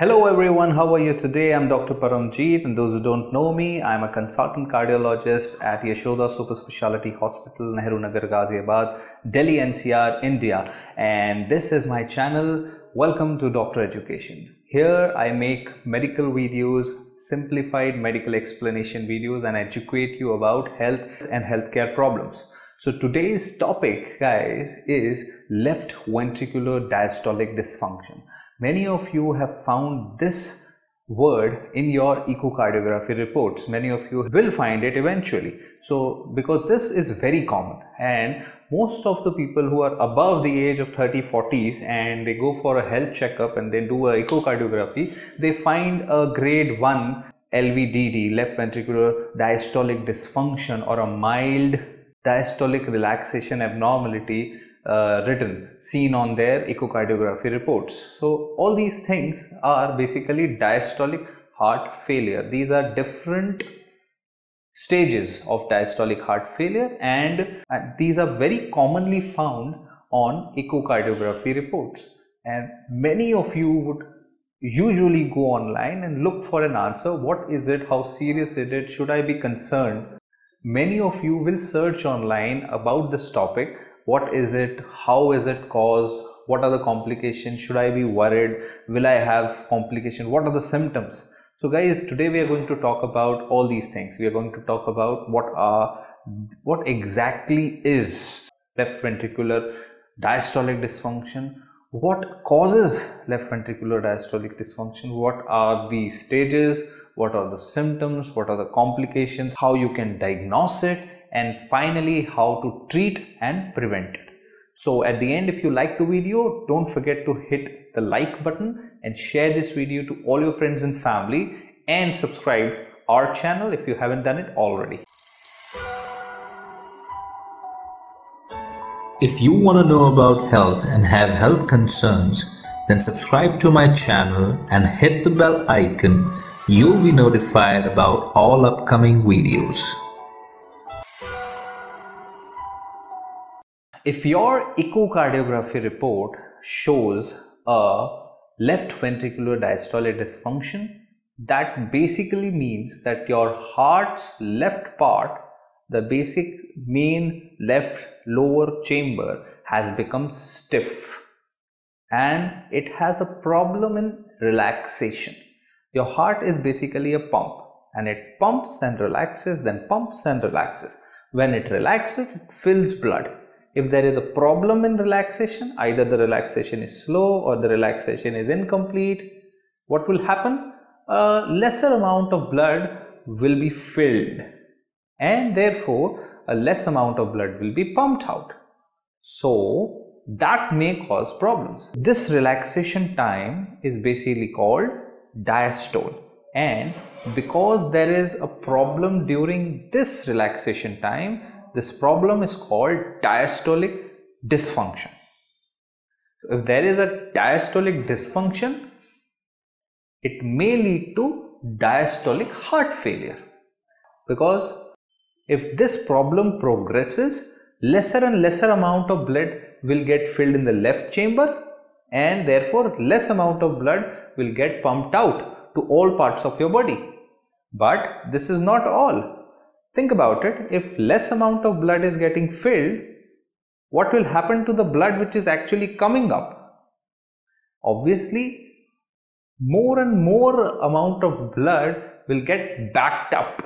Hello everyone, how are you today? I'm Dr. Paramjeet, and those who don't know me, I'm a consultant cardiologist at Yashoda Superspeciality Hospital, Nehru Nagar, Ghaziabad, Delhi, NCR, India, and this is my channel. Welcome to Dr.Education. Here I make medical videos, simplified medical explanation videos, and educate you about health and healthcare problems. So today's topic, guys, is left ventricular diastolic dysfunction. Many of you have found this word in your echocardiography reports. Many of you will find it eventually. So because this is very common, and most of the people who are above the age of 30-40s and they go for a health checkup and they do an echocardiography, they find a grade 1 LVDD, left ventricular diastolic dysfunction, or a mild diastolic relaxation abnormality seen on their echocardiography reports. So all these things are basically diastolic heart failure. These are different stages of diastolic heart failure, and these are very commonly found on echocardiography reports. And many of you would usually go online and look for an answer. What is it? How serious is it? Should I be concerned? Many of you will search online about this topic. What is it? How is it caused? What are the complications? Should I be worried? Will I have complications? What are the symptoms? So guys, today we are going to talk about all these things. We are going to talk about what exactly is left ventricular diastolic dysfunction, what causes left ventricular diastolic dysfunction, what are the stages, what are the symptoms, what are the complications, how you can diagnose it, and finally how to treat and prevent it. So at the end, if you like the video, don't forget to hit the like button and share this video to all your friends and family, and subscribe our channel if you haven't done it already. If you want to know about health and have health concerns, then subscribe to my channel and hit the bell icon. You'll be notified about all upcoming videos. If your echocardiography report shows a left ventricular diastolic dysfunction, that basically means that your heart's left part, the basic main left lower chamber, has become stiff and it has a problem in relaxation. Your heart is basically a pump, and it pumps and relaxes, then pumps and relaxes. When it relaxes, it fills blood. If there is a problem in relaxation, either the relaxation is slow or the relaxation is incomplete, what will happen? A lesser amount of blood will be filled, and therefore a less amount of blood will be pumped out. So that may cause problems. This relaxation time is basically called diastole, and because there is a problem during this relaxation time, this problem is called diastolic dysfunction. If there is a diastolic dysfunction, it may lead to diastolic heart failure, because if this problem progresses, lesser and lesser amount of blood will get filled in the left chamber, and therefore less amount of blood will get pumped out to all parts of your body. But this is not all. Think about it. If less amount of blood is getting filled, what will happen to the blood which is actually coming up? Obviously, more and more amount of blood will get backed up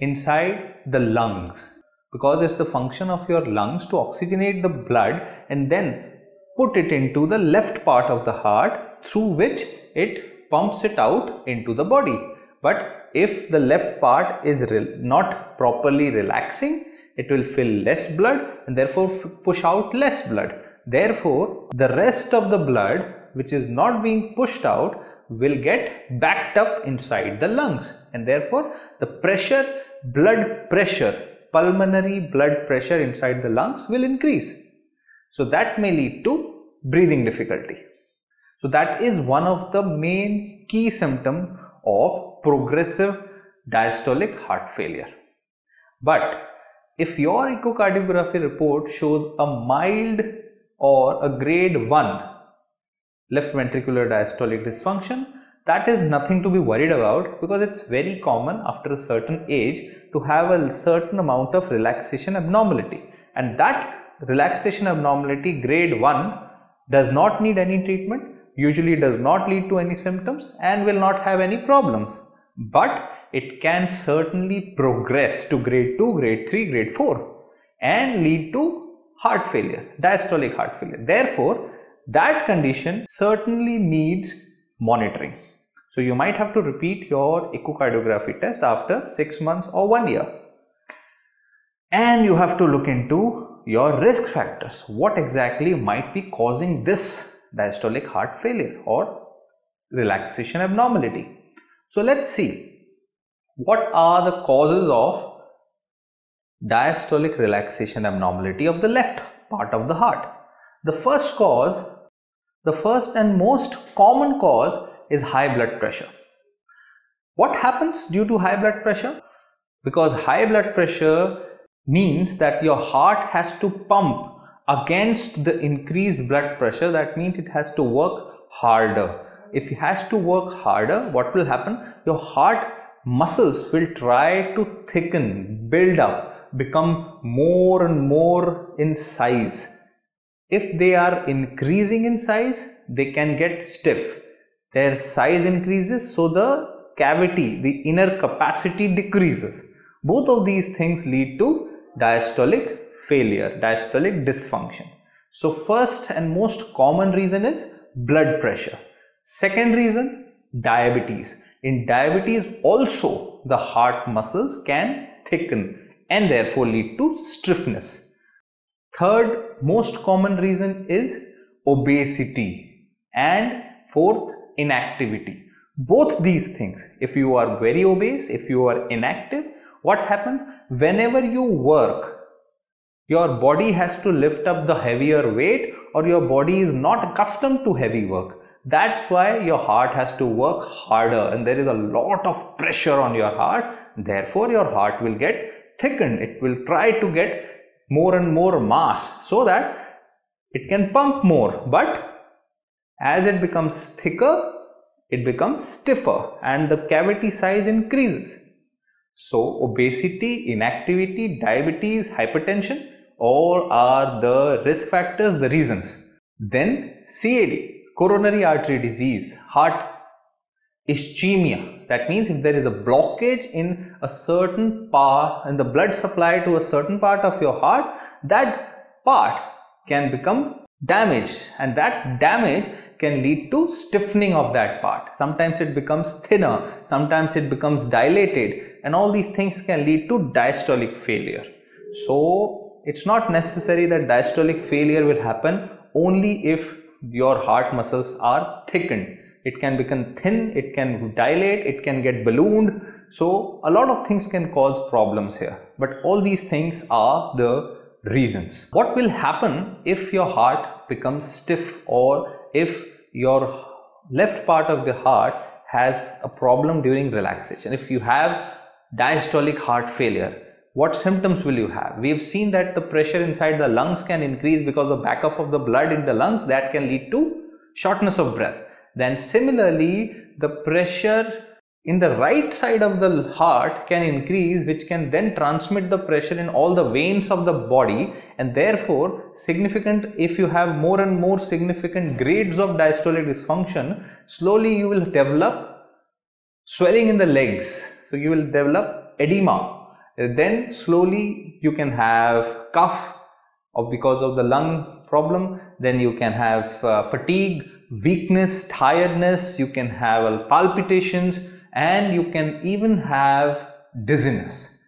inside the lungs, because it's the function of your lungs to oxygenate the blood and then put it into the left part of the heart, through which it pumps it out into the body. But if the left part is not properly relaxing, it will fill less blood and therefore push out less blood. Therefore, the rest of the blood which is not being pushed out will get backed up inside the lungs, and therefore the pressure, blood pressure, pulmonary blood pressure inside the lungs will increase. So that may lead to breathing difficulty. So that is one of the main key symptoms of progressive diastolic heart failure. But if your echocardiography report shows a mild or a grade 1 left ventricular diastolic dysfunction. That is nothing to be worried about because it's very common after a certain age to have a certain amount of relaxation abnormality, and that relaxation abnormality grade 1 does not need any treatment, usually does not lead to any symptoms and will not have any problems, but it can certainly progress to grade 2, grade 3, grade 4 and lead to heart failure, diastolic heart failure. Therefore, that condition certainly needs monitoring. So you might have to repeat your echocardiography test after 6 months or 1 year. And you have to look into your risk factors. What exactly might be causing this diastolic heart failure or relaxation abnormality? So let's see, what are the causes of diastolic relaxation abnormality of the left part of the heart? The first and most common cause is high blood pressure. What happens due to high blood pressure? Because high blood pressure means that your heart has to pump against the increased blood pressure. That means it has to work harder. If it has to work harder, what will happen? Your heart muscles will try to thicken, build up, become more and more in size. If they are increasing in size, they can get stiff. Their size increases, so the cavity, the inner capacity decreases. Both of these things lead to diastolic failure, diastolic dysfunction. So first and most common reason is blood pressure. Second reason, diabetes. In diabetes also the heart muscles can thicken and therefore lead to stiffness. Third most common reason is obesity, and fourth, inactivity. Both these things, if you are very obese, if you are inactive, what happens? Whenever you work, your body has to lift up the heavier weight, or your body is not accustomed to heavy work. That's why your heart has to work harder and there is a lot of pressure on your heart. Therefore, your heart will get thickened. It will try to get more and more mass so that it can pump more, but as it becomes thicker, it becomes stiffer and the cavity size increases. So obesity, inactivity, diabetes, hypertension, all are the risk factors, the reasons. Then CAD, coronary artery disease, heart ischemia. That means if there is a blockage in a certain part, in the blood supply to a certain part of your heart, that part can become damage, and that damage can lead to stiffening of that part. Sometimes it becomes thinner, sometimes it becomes dilated, and all these things can lead to diastolic failure. So it's not necessary that diastolic failure will happen only if your heart muscles are thickened. It can become thin, it can dilate, it can get ballooned. So a lot of things can cause problems here, but all these things are the reasons. What will happen if your heart becomes stiff, or if your left part of the heart has a problem during relaxation? If you have diastolic heart failure, what symptoms will you have? We have seen that the pressure inside the lungs can increase because of backup of the blood in the lungs. That can lead to shortness of breath. Then similarly, the pressure in the right side of the heart can increase, which can then transmit the pressure in all the veins of the body, and therefore significant, if you have more and more significant grades of diastolic dysfunction, slowly you will develop swelling in the legs. So you will develop edema. Then slowly you can have cough or because of the lung problem. Then you can have fatigue, weakness, tiredness. You can have palpitations, and you can even have dizziness.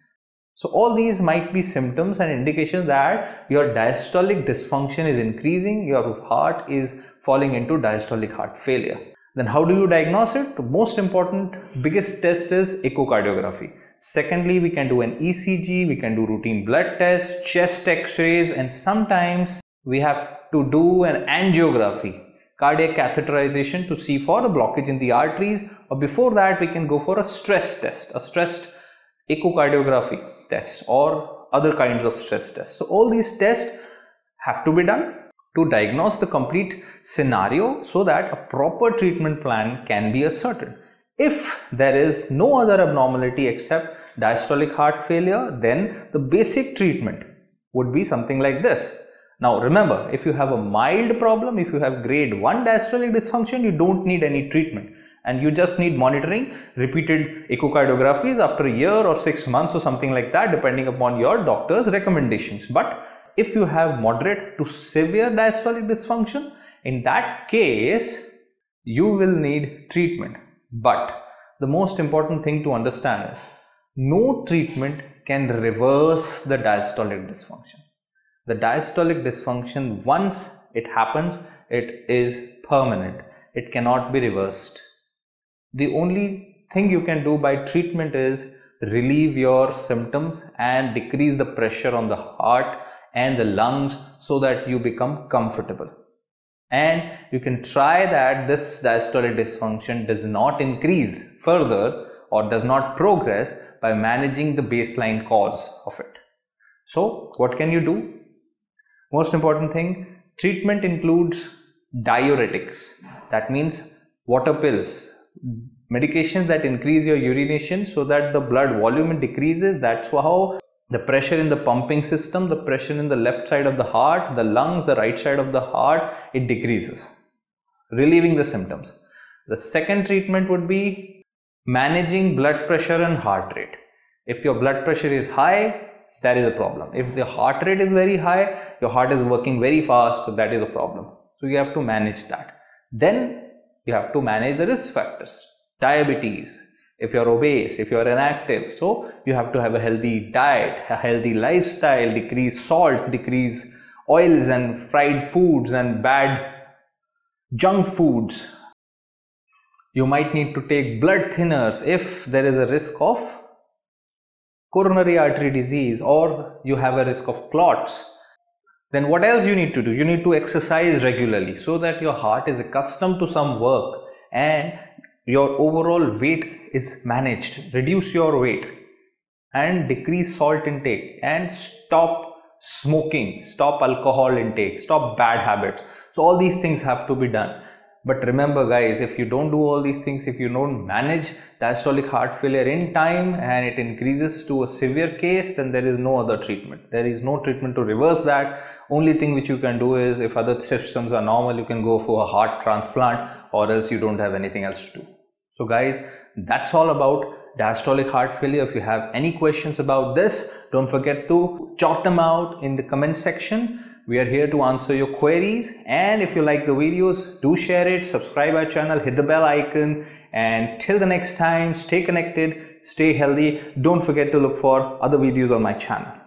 So all these might be symptoms and indications that your diastolic dysfunction is increasing, your heart is falling into diastolic heart failure. Then how do you diagnose it? The most important, biggest test is echocardiography. Secondly, we can do an ECG, we can do routine blood tests, chest x-rays, and sometimes we have to do an angiography, cardiac catheterization, to see for the blockage in the arteries, or before that we can go for a stress test, a stressed echocardiography test or other kinds of stress tests. So all these tests have to be done to diagnose the complete scenario so that a proper treatment plan can be ascertained. If there is no other abnormality except diastolic heart failure, then the basic treatment would be something like this. Now remember, if you have a mild problem, if you have grade 1 diastolic dysfunction, you don't need any treatment and you just need monitoring, repeated echocardiographies after a year or 6 months or something like that, depending upon your doctor's recommendations. But if you have moderate to severe diastolic dysfunction, in that case you will need treatment. But the most important thing to understand is no treatment can reverse the diastolic dysfunction. The diastolic dysfunction, once it happens, it is permanent. It cannot be reversed. The only thing you can do by treatment is relieve your symptoms and decrease the pressure on the heart and the lungs so that you become comfortable. And you can try that this diastolic dysfunction does not increase further or does not progress by managing the baseline cause of it. So what can you do? Most important thing, treatment includes diuretics, that means water pills, medications that increase your urination so that the blood volume decreases. That's how the pressure in the pumping system, the pressure in the left side of the heart, the lungs, the right side of the heart, it decreases, relieving the symptoms. The second treatment would be managing blood pressure and heart rate. If your blood pressure is high, that is a problem. If the heart rate is very high, your heart is working very fast, so that is a problem. So you have to manage that. Then you have to manage the risk factors, diabetes. If you are obese, if you are inactive, so you have to have a healthy diet, a healthy lifestyle, decrease salts, decrease oils and fried foods and bad junk foods. You might need to take blood thinners if there is a risk of coronary artery disease or you have a risk of clots. Then what else you need to do? You need to exercise regularly so that your heart is accustomed to some work and your overall weight is managed. Reduce your weight and decrease salt intake and stop smoking, stop alcohol intake, stop bad habits. So all these things have to be done. But remember guys, if you don't do all these things, if you don't manage diastolic heart failure in time and it increases to a severe case, then there is no other treatment. There is no treatment to reverse that. Only thing which you can do is, if other systems are normal, you can go for a heart transplant, or else you don't have anything else to do. So guys, that's all about diastolic heart failure. If you have any questions about this, don't forget to jot them out in the comment section. We are here to answer your queries, and if you like the videos, do share it, subscribe our channel, hit the bell icon, and till the next time, stay connected, stay healthy. Don't forget to look for other videos on my channel.